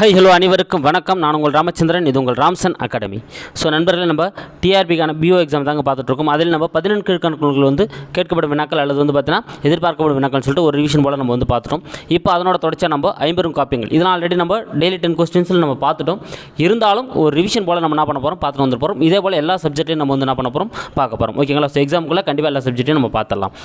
High hello அனைவருக்கும் வணக்கம். நான் உங்கள் ராமச்சந்திரன், இது உங்கள் ராம்சன் அகாடமி. ஸோ நண்பர்களே, நம்ம டிஆர்பிக்கான பிஓ எக்ஸாம் தாங்க பார்த்துட்ருக்கோம். அதில் நம்ம 14 கணக்குகள் வந்து கேட்கப்படும் வினாக்கள் அல்லது வந்து பார்த்தீங்கன்னா எதிர்பார்க்கப்படும் வினாக்கள்னு சொல்லிட்டு ஒரு ரிவிஷன் போல் நம்ம வந்து பார்த்துட்டோம். இப்போ அதனோட தொடர்ச்சியாக நம்ம 50 காப்பிங்கள் இதெல்லாம் ஆல்ரெடி நம்ம டெய்லி 10 கொஸ்டின்ஸில் நம்ம பார்த்துட்டோம். இருந்தாலும் ஒரு ரிவிஷன் போல் நம்ம என்ன பண்ண போகிறோம் பார்த்துட்டு வந்து போகிறோம். இதே போல் எல்லா சப்ஜெக்ட்லையும் நம்ம வந்து என்ன பண்ண போகிறோம் பார்க்க போகிறோம். ஓகேங்களா? ஸோ எக்ஸாமுக்குள்ளே கண்டிப்பாக எல்லா சப்ஜெக்ட்டையும் நம்ம பார்த்துடலாம்.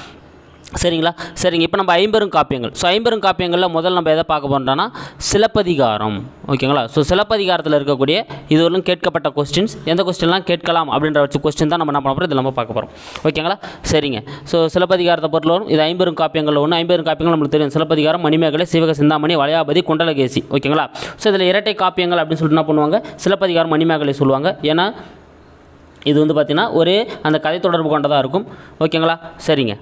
சரிங்களா? சரிங்க. இப்போ நம்ம 50 காப்பியங்கள். ஸோ 50 காப்பியங்களில் முதல்ல நம்ம எதை பார்க்க போகிறோம்னா சிலப்பதிகாரம். ஓகேங்களா? ஸோ சிலப்பதிகாரத்தில் இருக்கக்கூடிய இதுவரையும் கேட்கப்பட்ட கொஸ்டின்ஸ், எந்த கொஸ்டின்லாம் கேட்கலாம் அப்படின்ற வச்சு கொஸ்டின் தான் நம்ம என்ன பண்ண போகிறோம், இதில் நம்ம பார்க்க போகிறோம். ஓகேங்களா? சரிங்க. ஸோ சிலப்பதிகாரத்தை பொறுத்தவரை இது 50 காப்பியங்கள் ஒன்று. 50 காப்பியங்கள் நம்மளுக்கு தெரியும். சிலப்பதிகாரம், மணிமேகலை, சீவக சிந்தாமணி, வளையாபதி, குண்டலகேசி. ஓகேங்களா? ஸோ இதில் இரட்டை காப்பியங்கள் அப்படின்னு சொல்லிட்டு என்ன பண்ணுவாங்க, சிலப்பதிகாரம் மணிமேகலை சொல்லுவாங்க. ஏன்னா இது வந்து பார்த்திங்கன்னா ஒரே அந்த கதை தொடர்பு கொண்டதாக இருக்கும். ஓகேங்களா? சரிங்க.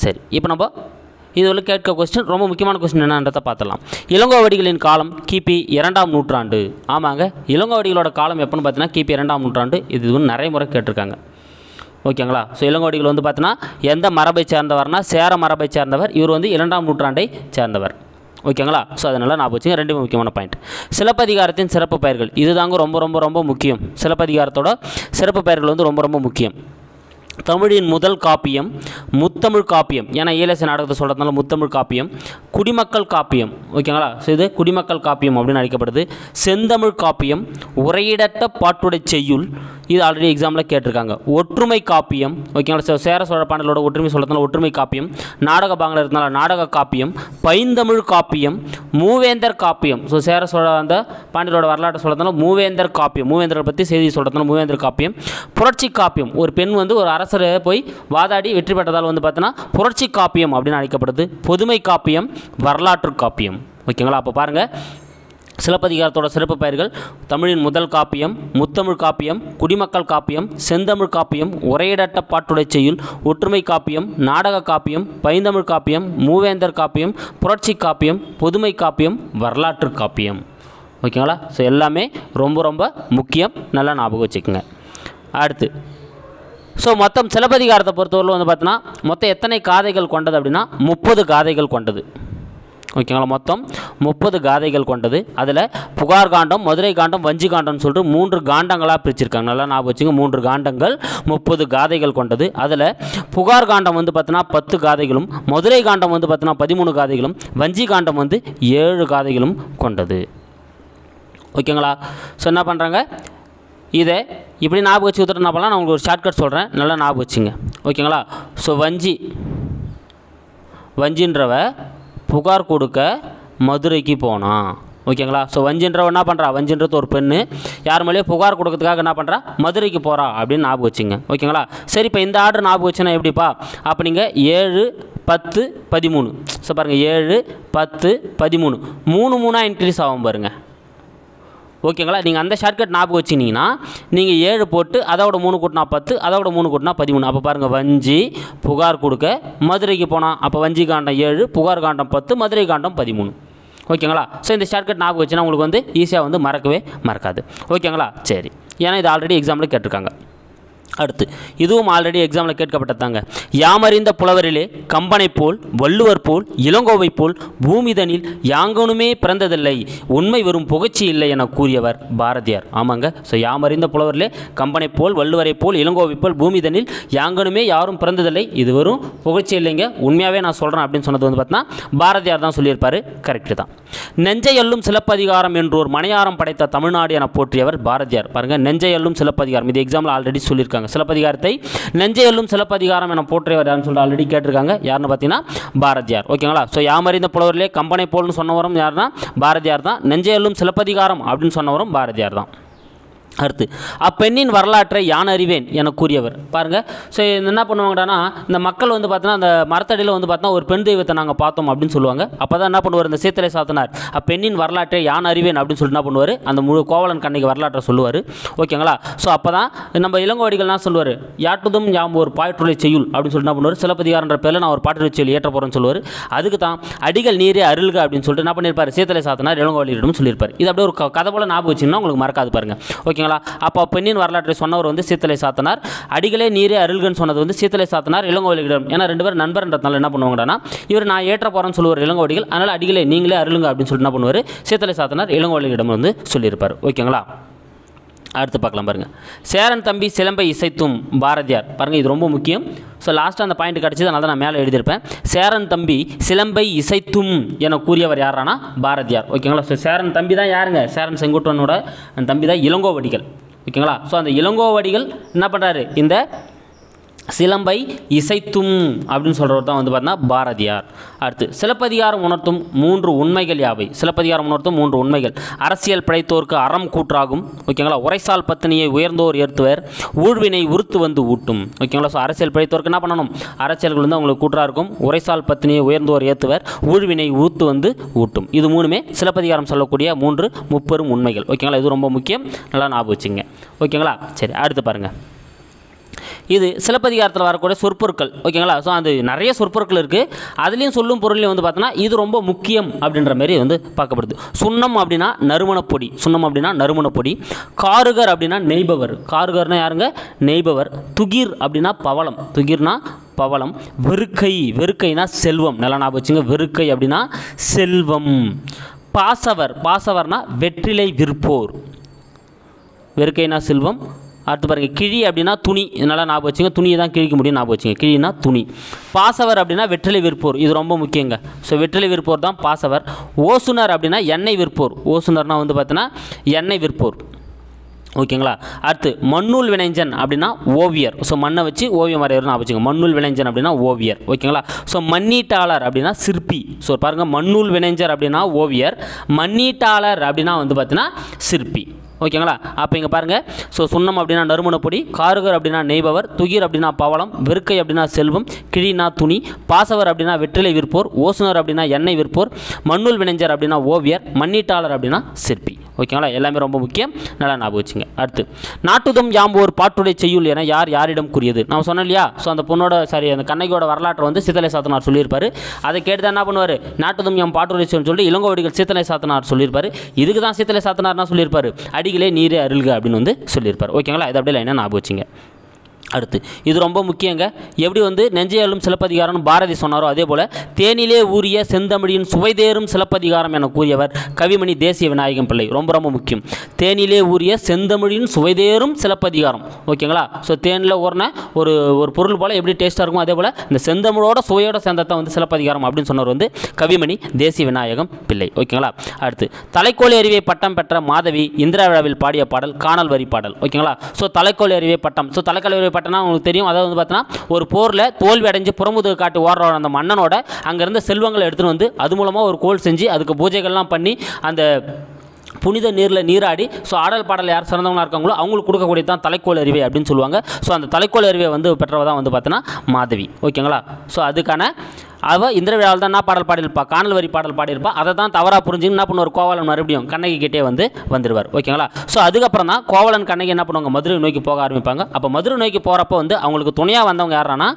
சரி, இப்போ நம்ம இதுவரை கேட்க கொஸ்டின் ரொம்ப முக்கியமான கொஸ்டின் என்னன்றதை பார்த்துடலாம். இளங்கோவடிகளின் காலம் கிபி 2ஆம் நூற்றாண்டு. ஆமாங்க, இளங்கோவடிகளோட காலம் எப்போன்னு பார்த்தீங்கன்னா கிபி 2ஆம் நூற்றாண்டு. இது வந்து நிறைய முறை கேட்டிருக்காங்க. ஓகேங்களா? ஸோ இளங்கோவடிகள் வந்து பார்த்தீங்கன்னா எந்த மரபை சேர்ந்தவர்னா சேர மரபை சேர்ந்தவர். இவர் வந்து 2ஆம் நூற்றாண்டை சேர்ந்தவர். ஓகேங்களா? ஸோ அதனால் நான் போச்சுங்க ரெண்டுமே முக்கியமான பாயிண்ட். சிலப்பதிகாரத்தின் சிறப்பு பெயர்கள் இது தாங்க ரொம்ப ரொம்ப ரொம்ப முக்கியம். சிலப்பதிகாரத்தோட சிறப்பு பெயர்கள் வந்து ரொம்ப ரொம்ப முக்கியம். தமிழின் முதல் காப்பியம் முத்தமிழ் காப்பியம். ஏன்னா ஈழச நாடகத்தை சொல்கிறதுனால முத்தமிழ் காப்பியம். குடிமக்கள் காப்பியம். ஓகேங்களா? ஸோ இது குடிமக்கள் காப்பியம் அப்படின்னு அழைக்கப்படுது. செந்தமிழ் காப்பியம், உரையிடட்ட பாட்டுடை செய்யுள், இது ஆல்ரெடி எக்ஸாமில் கேட்டிருக்காங்க. ஒற்றுமை காப்பியம். ஓகேங்களா? ஸோ சேர சோழ பாண்டலோட ஒற்றுமை சொல்கிறதுனால ஒற்றுமை காப்பியம். நாடக பாங்கில் இருந்தாலும் நாடக காப்பியம். பைந்தமிழ் காப்பியம், மூவேந்தர் காப்பியம். ஸோ சேர சோழ அந்த பாண்டியலோட வரலாற்றை சொல்கிறதுனால மூவேந்தர் காப்பியம், மூவேந்தரை பற்றி செய்தி சொல்கிறதுனால மூவேந்தர் காப்பியம். புரட்சி காப்பியம், ஒரு பெண் வந்து ஒரு அரசரை போய் வாதாடி வெற்றி பெற்றதால் வந்து பார்த்தீங்கன்னா புரட்சி காப்பியம் அப்படின்னு அழைக்கப்படுது. பொதுமை காப்பியம், வரலாற்று காப்பியம். ஓகேங்களா? அப்போ பாருங்கள், சிலப்பதிகாரத்தோட சிறப்பு பெயர்கள் தமிழின் முதல் காப்பியம், முத்தமிழ் காப்பியம், குடிமக்கள் காப்பியம், செந்தமிழ் காப்பியம், உரையிடட்ட பாட்டுடை செய்யுள், ஒற்றுமை காப்பியம், நாடக காப்பியம், பைந்தமிழ் காப்பியம், மூவேந்தர் காப்பியம், புரட்சி காப்பியம், பொதுமை காப்பியம், வரலாற்று காப்பியம். ஓகேங்களா? ஸோ எல்லாமே ரொம்ப ரொம்ப முக்கியம், நல்லா ஞாபகம் வச்சுக்கோங்க. அடுத்து, ஸோ மொத்தம் சிலப்பதிகாரத்தை பொறுத்தவரை வந்து பார்த்தீங்கன்னா மொத்தம் எத்தனை காதைகள் கொண்டது அப்படின்னா 30 காதைகள் கொண்டது. ஓகேங்களா? மொத்தம் 30 காதைகள் கொண்டது. அதில் புகார் காண்டம், மதுரை காண்டம், வஞ்சி காண்டம்னு சொல்லிட்டு 3 காண்டங்களாக பிரிச்சிருக்காங்க. நல்லா ஞாபகம் வச்சுங்க, 3 காண்டங்கள் 30 காதைகள் கொண்டது. அதில் புகார் காண்டம் வந்து பார்த்தீங்கன்னா 10 காதைகளும், மதுரை காண்டம் வந்து பார்த்தீங்கன்னா 13 காதைகளும், வஞ்சி காண்டம் வந்து 7 காதைகளும் கொண்டது. ஓகேங்களா? ஸோ என்ன பண்ணுறாங்க, இதை இப்படி ஞாபகம் வச்சு ஊற்றுறதுனா பண்ணலாம். நான் உங்களுக்கு ஒரு ஷார்ட்கட் சொல்கிறேன், நல்லா ஞாபகம் வச்சுங்க. ஓகேங்களா? ஸோ வஞ்சின்றவ புகார் கொடுக்க மதுரைக்கு போனான். ஓகேங்களா? ஸோ வஞ்சின்றவ என்ன பண்ணுறா, வஞ்சின்றது ஒரு பெண்ணு, யார் மேலேயே புகார் கொடுக்கறதுக்காக என்ன பண்ணுறா, மதுரைக்கு போகிறா அப்படின்னு ஞாபகம் வச்சுங்க. ஓகேங்களா? சரி, இப்போ இந்த ஆர்டர் ஞாபகம் வச்சுன்னா எப்படிப்பா, அப்போ நீங்கள் 7, 10, 13. ஸோ பாருங்கள் 7, 10, 13 3 இன்க்ரீஸ் ஆகும் பாருங்கள். ஓகேங்களா? நீங்கள் அந்த ஷார்ட்கட் ஞாபகம் வச்சுக்கிட்டிங்கன்னா நீங்கள் 7 போட்டு அதோட 3 கூட்டினா 10, அதோட 3 கூட்டினா 13. அப்போ பாருங்கள், வஞ்சி புகார் கொடுக்க மதுரைக்கு போனால். அப்போ வஞ்சி காண்டம் 7, புகார் காண்டம் 10, மதுரை காண்டம் 13. ஓகேங்களா? ஸோ இந்த ஷார்ட்கட் ஞாபகம் வச்சுன்னா உங்களுக்கு வந்து ஈஸியாக வந்து மறக்கவே மறக்காது. ஓகேங்களா? சரி, ஏன்னா இது ஆல்ரெடி எக்ஸாமில் கேட்டிருக்காங்க. அடுத்து, இதுவும் ஆல்ரெடி எக்ஸாமில் கேட்கப்பட்டதாங்க. யாமறிந்த புலவரிலே கம்பனை போல், வள்ளுவர் போல், இளங்கோவை போல், பூமிதனில் யாங்கனுமே பிறந்ததில்லை, உண்மை வெறும் புகழ்ச்சி இல்லை என கூறியவர் பாரதியார். ஆமாங்க. ஸோ யாமறிந்த புலவரிலே கம்பனை போல், வள்ளுவரை போல், இளங்கோவை போல், பூமிதனில் யாங்கனுமே யாரும் பிறந்ததில்லை, இது வெறும் புகழ்ச்சி இல்லைங்க, உண்மையாகவே நான் சொல்கிறேன் அப்படின்னு சொன்னது வந்து பார்த்தீங்கன்னா பாரதியார் தான் சொல்லியிருப்பார். கரெக்டு தான். நெஞ்சையல்லும் சிலப்பதிகாரம் என்றோர் மனையாரம் படைத்த தமிழ்நாடு என போற்றியவர் பாரதியார். பாருங்கள், நெஞ்சையல்லும் சிலப்பதிகாரம் இது எக்ஸாமில் ஆல்ரெடி சொல்லியிருக்காங்க. சிலப்பதிகாரத்தை நெஞ்சையல்லும் சிலப்பதிகாரம் என போற்றியவர் யாருன்னு சொல்லிட்டு ஆல்ரெடி கேட்டிருக்காங்க. யாருன்னு பார்த்தீங்கன்னா பாரதியார். ஓகேங்களா? ஸோ யாமறிந்த புலவரிலே கம்பனை போல்னு சொன்னவரும் யாருன்னா பாரதியார் தான். நெஞ்சையல்லும் சிலப்பதிகாரம் அப்படின்னு சொன்னவரும் பாரதியார் தான். அடுத்து, அப்பெண்ணின் வரலாற்றை யான் அறிவேன் என கூறியவர். பாருங்கள், ஸோ என்ன பண்ணுவாங்கன்னா இந்த மக்கள் வந்து பார்த்தீங்கன்னா அந்த மரத்தடியில் வந்து பார்த்தீங்கன்னா ஒரு பெண் தெய்வத்தை நாங்கள் பார்த்தோம் அப்படின்னு சொல்லுவாங்க. அப்போ தான் என்ன பண்ணுவார் இந்த சீத்தலை சாத்தனார், அப்பெண்ணின் வரலாற்றை யான் அறிவேன் அப்படின்னு சொல்லிட்டு என்ன பண்ணுவார், அந்த முழு கோவலன் கண்ணைக்கு வரலாற்றை சொல்லுவார். ஓகேங்களா? ஸோ அப்போ தான் நம்ம இளங்கோவடிகள்லாம் சொல்லுவார், யாட்டுதும் யாம் ஒரு பாட்டுரை செய்யுள் அப்படின்னு சொல்லிட்டு என்ன பண்ணுவார், சிலப்பதிகாரன்ற பேரில் நான் ஒரு பாட்டுரை செய்யுள் ஏற்ற போகிறேன்னு சொல்லுவார். அதுக்கு தான் அடிகள் நீரே அருள்க அப்படின்னு சொல்லிட்டு என்ன பண்ணியிருப்பார் சீத்தலை சாத்தனார் இளங்கோவடிகளிடம் சொல்லியிருப்பார். இது அப்படியே ஒரு கதை போல் ஞாபகம் வச்சுன்னா உங்களுக்கு மறக்காது பாருங்கள். ஓகேங்களா? ஓகேங்களா. அப்போ பெண்ணின் வரலாற்றை சொன்னவர் வந்து சீத்தலை சாத்தனார். அடிகளே நீரே அருள்கன்னு சொன்னது வந்து சீத்தலை சாத்தனார் இளங்கோவடிகளிடம். ஏன்னா ரெண்டு பேரும் நண்பர்ன்றதுனால என்ன பண்ணுவாங்கன்னா, இவர் நான் ஏற்ற போறேன்னு சொல்லுவார் இளங்கோவடிகள், அதனால் அடிகளே நீங்களே அருளுங்க அப்படின்னு சொல்லிட்டு என்ன பண்ணுவார் சீத்தலை சாத்தனார் இளங்கோவடிகளிடம் வந்து சொல்லியிருப்பார். ஓகேங்களா. அடுத்து பார்க்கலாம் பாருங்கள். சேரன் தம்பி சிலம்பை இசைத்தும் பாரதியார். பாருங்கள் இது ரொம்ப முக்கியம். ஸோ லாஸ்ட்டாக அந்த பாயிண்ட் கிடச்சிது, அதனால் தான் நான் மேலே எழுதியிருப்பேன். சேரன் தம்பி சிலம்பை இசைத்தும் என கூறியவர் யாரானா பாரதியார். ஓகேங்களா. ஸோ சேரன் தம்பி தான் யாருங்க, சேரன் செங்குட்டனோட தம்பி தான் இளங்கோவடிகள். ஓகேங்களா. ஸோ அந்த இளங்கோவடிகள் என்ன பண்ணுறாரு, இந்த சிலம்பை இசைத்தும் அப்படின்னு சொல்கிறவர் தான் வந்து பார்த்தீங்கன்னா பாரதியார். அடுத்து சிலப்பதிகாரம் உணர்த்தும் 3 உண்மைகள் யாவை. சிலப்பதிகாரம் உணர்த்தும் 3 உண்மைகள். அரசியல் பிழைத்தோர்க்கு அறம் கூற்றாகும். ஓகேங்களா. உரைசால் பத்தினியை உயர்ந்தோர் ஏற்றுவர், ஊழ்வினை உறுத்து வந்து ஊட்டும். ஓகேங்களா. ஸோ அரசியல் பிழைத்தோர்க்கு என்ன பண்ணணும், அரசியல்கள் வந்து அவங்களுக்கு கூற்றாக இருக்கும். உரைசால் பத்தினியை உயர்ந்தோர் ஏற்றுவர், ஊழ்வினை உறுத்து வந்து ஊட்டும். இது 3மே சிலப்பதிகாரம் சொல்லக்கூடிய 3 முப்பெரும் உண்மைகள். ஓகேங்களா. இது ரொம்ப முக்கியம், நல்லா ஞாபகம் வச்சுங்க. ஓகேங்களா. சரி அடுத்து பாருங்கள். இது சிலப்பதிகாரத்தில் வரக்கூடிய சொற்பொருட்கள். ஓகேங்களா. ஸோ அது நிறைய சொற்பொருட்கள் இருக்குது. அதுலேயும் சொல்லும் பொருளையும் வந்து பார்த்தோன்னா இது ரொம்ப முக்கியம் அப்படின்ற மாதிரி வந்து பார்க்கப்படுது. சுண்ணம் அப்படின்னா நறுமணப்பொடி. சுண்ணம் அப்படின்னா நறுமணப்பொடி. காருகர் அப்படின்னா நெய்பவர். காருகர்னால் யாருங்க, நெய்பவர். துகிர் அப்படின்னா பவளம். துகிர்னா பவளம். வெறுக்கை. வெறுக்கைனா செல்வம். நல்லா ஞாபகம் வச்சுங்க. வெறுக்கை அப்படின்னா செல்வம். பாசவர். பாசவர்னா வெற்றிலை விற்போர். வெறுக்கைனா செல்வம். அடுத்து பாருங்கள். கிழி அப்படின்னா துணி. நல்லா ஞாபகம் வச்சுங்க. துணியை தான் கிழிக்க முடியும், ஞாபகம் வச்சுங்க. கிழினா துணி. பாசவர் அப்படின்னா வெற்றிலை விற்போர். இது ரொம்ப முக்கியங்க. ஸோ வெற்றிலை விற்போர் தான் பாசவர். ஓசுனர் அப்படின்னா எண்ணெய் விற்போர். ஓசுனர்னால் வந்து பார்த்தீங்கன்னா எண்ணெய் விற்போர். ஓகேங்களா. அடுத்து மண்ணூல் வினைஞ்சன் அப்படின்னா ஓவியர். ஸோ மண்ணை வச்சு ஓவியம் வரையறதுன்னு ஆரம்பிச்சுங்க. மண்ணூல் வினைஞ்சன் அப்படின்னா ஓவியர். ஓகேங்களா. ஸோ மண்ணீட்டாளர் அப்படின்னா சிற்பி. ஸோ பாருங்கள், மண்ணூல் வினைஞ்சர் அப்படின்னா ஓவியர், மண்ணீட்டாளர் அப்படின்னா வந்து பார்த்தீங்கன்னா சிற்பி. ஓகேங்களா. அப்போ இங்கே பாருங்கள். ஸோ சுண்ணம் அப்படின்னா நறுமணப்பொடி, காருகர் அப்படின்னா நெய்பவர், துகிர் அப்படின்னா பவளம், வெறுக்கை அப்படின்னா செல்வம், கிழினா துணி, பாசவர் அப்படின்னா வெற்றிலை விற்போர், ஓசுனர் அப்படின்னா எண்ணெய் விற்போர், மண்ணூல் வினைஞர் அப்படின்னா ஓவியர், மண்ணீட்டாளர் அப்படின்னா சிற்பி. ஓகேங்களா. எல்லாமே ரொம்ப முக்கியம், நல்லா ஞாபகம் வச்சுங்க. அடுத்து நாட்டுதும் யாம் ஒரு பாட்டுடை செய்யுள் என யார் யாரிடம் கூறியது. நான் சொன்னேன் இல்லையா. ஸோ அந்த பொண்ணோட அந்த கண்ணகியோட வரலாற்றை வந்து சீத்தலை சாத்தனார் சொல்லியிருப்பார். அதை கேட்டு தான் என்ன பண்ணுவார், நாட்டுதும் யாம் பாட்டுடை செய்யுள்னு சொல்லி இளங்கோவடிகள் சீத்தலை சாத்தனார் சொல்லியிருப்பார். இதுக்கு தான் சீத்தலை சாத்தனார்னா சொல்லியிருப்பார் அடிகளே நீரே அருள்க அப்படின்னு வந்து சொல்லியிருப்பார். ஓகேங்களா. இது அப்படியே என்ன ஞாபகம் வச்சுங்க. அடுத்து இது ரொம்ப முக்கியங்க. எப்படி வந்து நெஞ்சையாலும் சிலப்பதிகாரம்னு பாரதி சொன்னாரோ அதே போல் தேனிலே ஊறிய செந்தமிழின் சுவைதேறும் சிலப்பதிகாரம் என கூறியவர் கவிமணி தேசிய விநாயகம் பிள்ளை. ரொம்ப ரொம்ப முக்கியம். தேனிலே ஊறிய செந்தமிழின் சுவைதேறும் சிலப்பதிகாரம். ஓகேங்களா. ஸோ தேனில் ஊறின ஒரு பொருள் போல் எப்படி டேஸ்ட்டாக இருக்குமோ அதே போல் இந்த செந்தமிழோட சுவையோட சேர்ந்ததான் வந்து சிலப்பதிகாரம் அப்படின்னு சொன்னவர் வந்து கவிமணி தேசிய விநாயகம் பிள்ளை. ஓகேங்களா. அடுத்து தலைக்கோல் எறிவை பட்டம் பெற்ற மாதவி இந்திரா விழாவில் பாடிய பாடல் காணல் வரி பாடல். ஓகேங்களா. ஸோ தலைக்கோல் எறிவை பட்டம். ஸோ தலைக்கோல் எறிவை பட்டம்னா உங்களுக்கு தெரியும். அதாவது வந்து பார்த்தீங்கன்னா ஒரு போரில் தோல்வி அடைஞ்சு புறமுதுகு காட்டி ஓடுற அந்த மன்னனோட அங்கேருந்து செல்வங்களை எடுத்துகிட்டு வந்து அது மூலமாக ஒரு கோல் செஞ்சு அதுக்கு பூஜைகள்லாம் பண்ணி அந்த புனித நீரில் நீராடி ஸோ ஆடல் பாடல் யார் சிறந்தவங்களாக இருக்காங்களோ அவங்களுக்கு கொடுக்கக்கூடிய தான் தலைக்கோல் அறிவை அப்படின்னு சொல்லுவாங்க. ஸோ அந்த தலைக்கோல் அறிவை வந்து பெற்றவ தான் வந்து பார்த்தீங்கன்னா மாதவி. ஓகேங்களா. ஸோ அதுக்கான அவள் இந்திர விழாவில் தான் என்ன பாடல் பாடியிருப்பா, காணல் வரி பாடல் பாடியிருப்பா. அதை தான் தவறாக புரிஞ்சுன்னு என்ன பண்ணுவார் கோவலன் மறுபடியும் கண்ணகி கிட்டே வந்து வந்துடுவார். ஓகேங்களா. ஸோ அதுக்கப்புறம் தான் கோவலன் கண்ணகி என்ன பண்ணுவாங்க மதுரை நோக்கி போக ஆரம்பிப்பாங்க. அப்போ மதுரை நோக்கி போகிறப்ப வந்து அவங்களுக்கு துணையாக வந்தவங்க யாரானா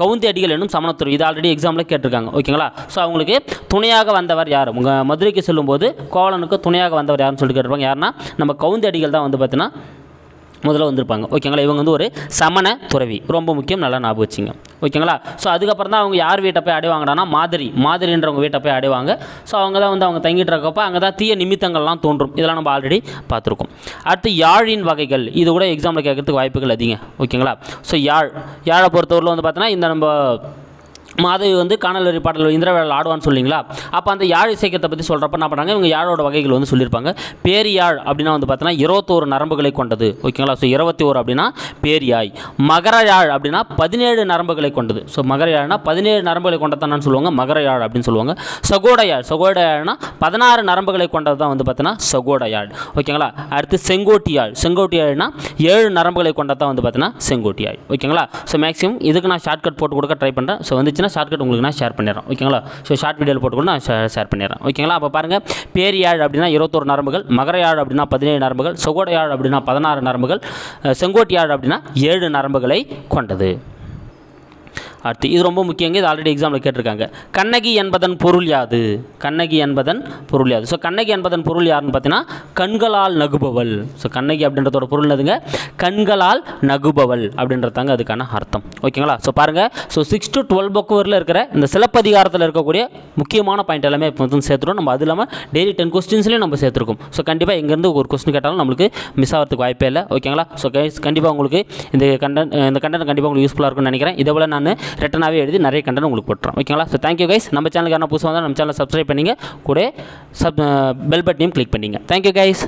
கவுந்தி அடிகள் என்னும் சமணத்துறை. இது ஆல்ரெடி எக்ஸாமில் கேட்டிருக்காங்க. ஓகேங்களா. ஸோ அவங்களுக்கு துணையாக வந்தவர் யார், உங்கள் மதுரைக்கு செல்லும்போது கோவலனுக்கு துணையாக வந்தவர் யாருன்னு சொல்லிட்டு கேட்டிருப்பாங்க. யாருன்னா நம்ம கவுந்தி அடிகள் தான் வந்து பார்த்தீங்கன்னா முதல்ல வந்திருப்பாங்க. ஓகேங்களா. இவங்க வந்து ஒரு சமண துறவி. ரொம்ப முக்கியம், நல்லா ஞாபகம் வச்சுங்க. ஓகேங்களா. ஸோ அதுக்கப்புறம் தான் அவங்க யார் வீட்டை போய் அடைவாங்கன்னா மாதிரின்றவங்க வீட்டை போய் அடைவாங்க. ஸோ அவங்க தான் வந்து அவங்க தங்கிட்டு இருக்கப்போ அங்கே தான் தீய நிமித்தங்கள்லாம் தோன்றும். இதெல்லாம் நம்ம ஆல்ரெடி பார்த்துருக்கோம். அடுத்து யாழின் வகைகள். இது கூட எக்ஸாமில் கேட்கறதுக்கு வாய்ப்புகள் அதிகம். ஓகேங்களா. ஸோ யாழை பொறுத்தவரையில் வந்து பார்த்தீங்கன்னா இந்த நம்ம மாதவி வந்து காணல் வரி பாடல் இந்திர வேளால் ஆடுவான்னு சொல்லிங்களா. அப்போ அந்த யாழ் இசைக்கத்தை பற்றி சொல்கிறப்ப என்ன பண்ணுறாங்க, இவங்க யாழோட வகைகள் வந்து சொல்லியிருப்பாங்க. பேரியாழ் அப்படின்னா வந்து பார்த்தீங்கன்னா 21 நரம்புகளை கொண்டது. ஓகேங்களா. ஸோ 21 அப்படின்னா பேரியாய். மகர யாழ் அப்படின்னா 17 நரம்புகளை கொண்டது. ஸோ மகர யாழ்னா 17 நரம்புகளை கொண்டதானு சொல்லுவாங்க, மகர யாழ் அப்படின்னு சொல்லுவாங்க. சகோடயாழ். சகோடயாழ்னா 16 நரம்புகளை கொண்டது தான் வந்து பார்த்தீங்கன்னா சகோடயாழ். ஓகேங்களா. அடுத்து செங்கோட்டியாழ். செங்கோட்டியாழ்னா 7 நரம்புகளை கொண்டது தான் வந்து பார்த்தீங்கன்னா செங்கோட்டியாழ். ஓகேங்களா. ஸோ மேக்ஸிமம் இதுக்கு நான் ஷார்ட்கட் போட்டு கொடுக்க ட்ரை பண்ணுறேன். ஸோ வந்துச்சுன்னா ஷார்ட்கட் உங்களுக்கு நான் ஷேர் பண்ணிடுறேன். ஓகேங்களா. ஸோ ஷார்ட் வீடியோவில் போட்டு கூட நான் ஷேர் பண்ணிடுறேன். ஓகேங்களா. அப்போ பாருங்கள், பேரியாழ் அப்படின்னா 21 நரம்புகள், மகரையாழ் அப்படின்னா 17 நரம்புகள், சகோடையாழ் அப்படின்னா 16 நரம்புகள், செங்கோட்டியாழ் அப்படின்னா 7 நரம்புகளை கொண்டது. அடுத்து இது ரொம்ப முக்கியங்க, இது ஆல்ரெடி எக்ஸாமில் கேட்டிருக்காங்க. கண்ணகி என்பதன் பொருள் யாது? கண்ணகி என்பதன் பொருள் யாது? ஸோ கண்ணகி என்பதன் பொருள் யாருன்னு பார்த்தீங்கன்னா கண்களால் நகுபவள். ஸோ கண்ணகி அப்படின்றதோட பொருள் எதுங்க? கண்களால் நகுபவள் அப்படின்றதாங்க அதுக்கான அர்த்தம். ஓகேங்களா? ஸோ பாருங்கள், ஸோ 6 to 12 புக் வரையில் இருக்கிற இந்த சிலப்பதிகாரத்தில் இருக்கக்கூடிய முக்கியமான பாயிண்ட் எல்லாமே இப்போ வந்து சேர்த்துடும். நம்ம அது இல்லாமல் டெய்லி 10 கொஸ்டின்ஸ்லேயும் நம்ம சேர்த்துருக்கோம். ஸோ கண்டிப்பாக எங்கேருந்து ஒரு கொஸ்டின் கேட்டாலும் நம்மளுக்கு மிஸ் ஆகிறதுக்கு வாய்ப்பே இல்லை. ஓகேங்களா? ஸோ கண்டிப்பாக உங்களுக்கு இந்த கண்டென்ட் கண்டிப்பாக உங்களுக்கு யூஸ்ஃபுல்லாக இருக்கும்னு நினைக்கிறேன். இதை போல் நான் ரிட்டனாகவே எழுதி நிறைய கண்டென்ட் உங்களுக்கு போட்டுறேன். ஓகேங்களா? So thank you guys. நம்ம சேனலுக்கு என்ன புதுசாக வந்தால் நம்ம சேனலை சப்ஸ்கிரைப் பண்ணிங்க, கூட பெல் பட்டனையும் கிளிக் பண்ணிங்க. Thank you guys.